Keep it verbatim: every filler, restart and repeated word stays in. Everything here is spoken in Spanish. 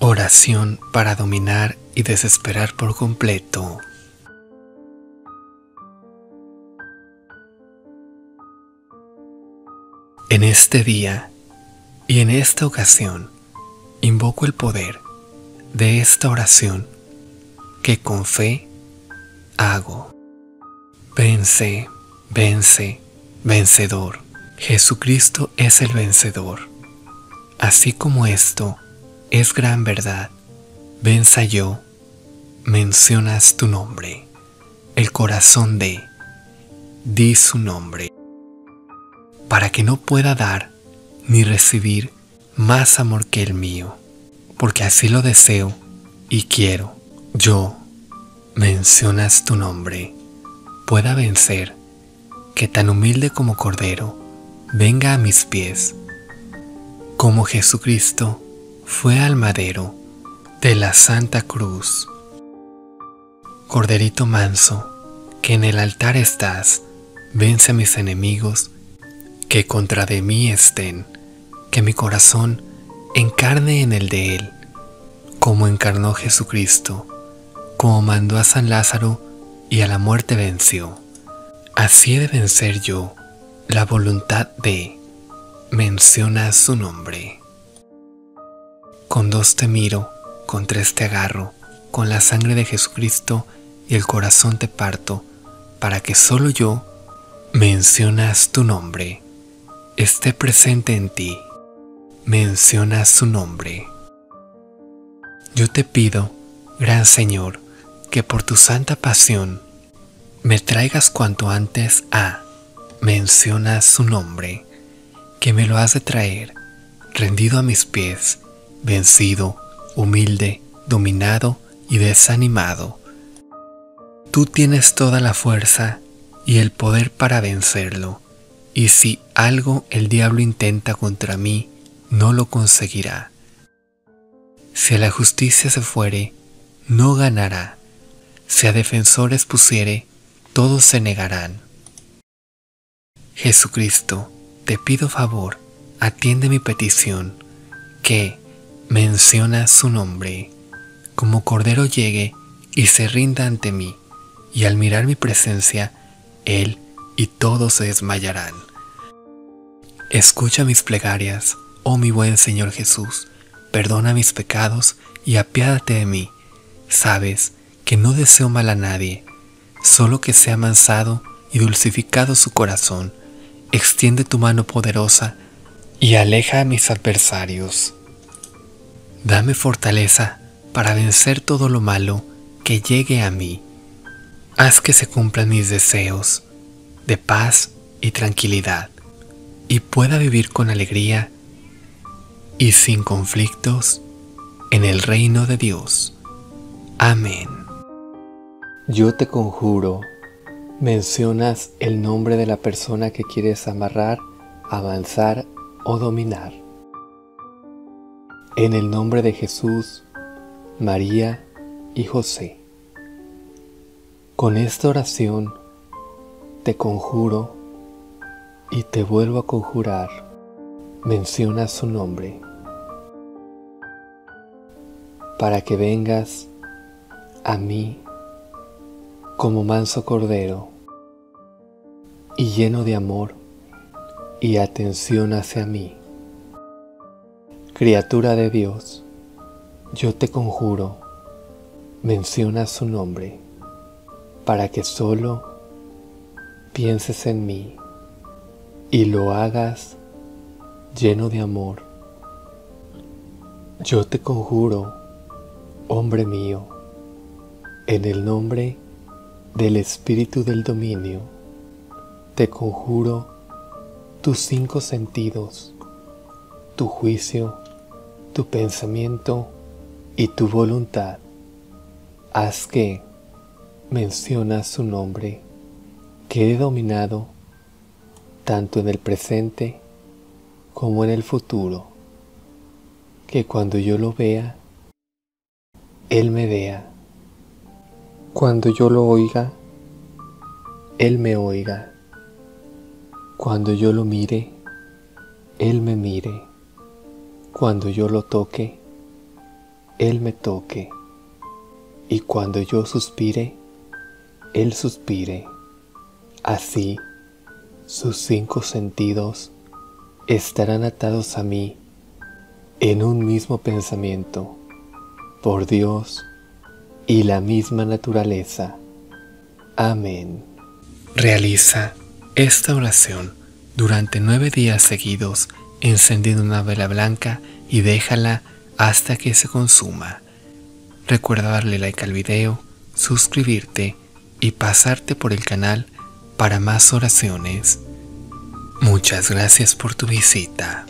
Oración para dominar y desesperar por completo. En este día y en esta ocasión, invoco el poder de esta oración que con fe hago. Vence, vence, vencedor. Jesucristo es el vencedor. Así como esto es gran verdad, venza yo, mencionas tu nombre, el corazón de, di su nombre, para que no pueda dar ni recibir más amor que el mío, porque así lo deseo y quiero. Yo, mencionas tu nombre, pueda vencer, que tan humilde como cordero, venga a mis pies, como Jesucristo fue al madero de la Santa Cruz. Corderito manso, que en el altar estás, vence a mis enemigos, que contra de mí estén, que mi corazón encarne en el de él, como encarnó Jesucristo, como mandó a San Lázaro y a la muerte venció. Así he de vencer yo la voluntad de, menciona su nombre. Con dos te miro, con tres te agarro, con la sangre de Jesucristo y el corazón te parto, para que solo yo, mencionas tu nombre, esté presente en ti, mencionas su nombre. Yo te pido, gran Señor, que por tu santa pasión me traigas cuanto antes a, mencionas su nombre, que me lo has de traer, rendido a mis pies, vencido, humilde, dominado y desanimado. Tú tienes toda la fuerza y el poder para vencerlo, y si algo el diablo intenta contra mí, no lo conseguirá. Si a la justicia se fuere, no ganará. Si a defensores pusiere, todos se negarán. Jesucristo, te pido favor, atiende mi petición, que, menciona su nombre, como cordero llegue y se rinda ante mí, y al mirar mi presencia, él y todos se desmayarán. Escucha mis plegarias, oh mi buen Señor Jesús, perdona mis pecados y apiádate de mí. Sabes que no deseo mal a nadie, solo que sea amansado y dulcificado su corazón. Extiende tu mano poderosa y aleja a mis adversarios. Dame fortaleza para vencer todo lo malo que llegue a mí. Haz que se cumplan mis deseos de paz y tranquilidad, y pueda vivir con alegría y sin conflictos en el reino de Dios. Amén. Yo te conjuro, mencionas el nombre de la persona que quieres amarrar, avanzar o dominar. En el nombre de Jesús, María y José. Con esta oración te conjuro y te vuelvo a conjurar. Menciona su nombre, para que vengas a mí como manso cordero y lleno de amor y atención hacia mí. Criatura de Dios, yo te conjuro, menciona su nombre, para que solo pienses en mí y lo hagas lleno de amor. Yo te conjuro, hombre mío, en el nombre del Espíritu del Dominio, te conjuro tus cinco sentidos, tu juicio, tu pensamiento y tu voluntad. Haz que, menciona su nombre, quede dominado tanto en el presente como en el futuro, que cuando yo lo vea, él me vea. Cuando yo lo oiga, él me oiga. Cuando yo lo mire, él me mire. Cuando yo lo toque, Él me toque, y cuando yo suspire, Él suspire. Así, sus cinco sentidos estarán atados a mí en un mismo pensamiento, por Dios y la misma naturaleza. Amén. Realiza esta oración durante nueve días seguidos, encendiendo una vela blanca y déjala hasta que se consuma. Recuerda darle like al video, suscribirte y pasarte por el canal para más oraciones. Muchas gracias por tu visita.